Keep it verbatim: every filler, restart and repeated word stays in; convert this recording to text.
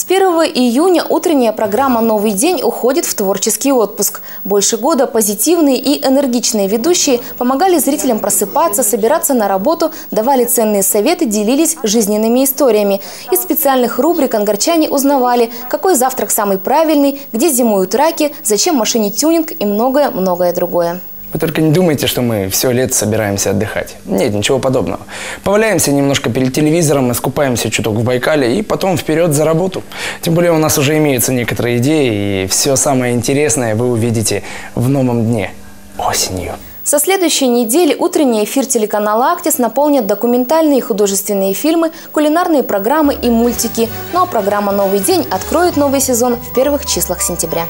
С первого июня утренняя программа «Новый день» уходит в творческий отпуск. Больше года позитивные и энергичные ведущие помогали зрителям просыпаться, собираться на работу, давали ценные советы, делились жизненными историями. Из специальных рубрик ангарчане узнавали, какой завтрак самый правильный, где зимуют раки, зачем машине тюнинг и многое-многое другое. Вы только не думайте, что мы все лето собираемся отдыхать. Нет, ничего подобного. Поваляемся немножко перед телевизором, искупаемся чуток в Байкале и потом вперед за работу. Тем более у нас уже имеются некоторые идеи, и все самое интересное вы увидите в новом дне – осенью. Со следующей недели утренний эфир телеканала «Актис» наполнят документальные и художественные фильмы, кулинарные программы и мультики. Ну а программа «Новый день» откроет новый сезон в первых числах сентября.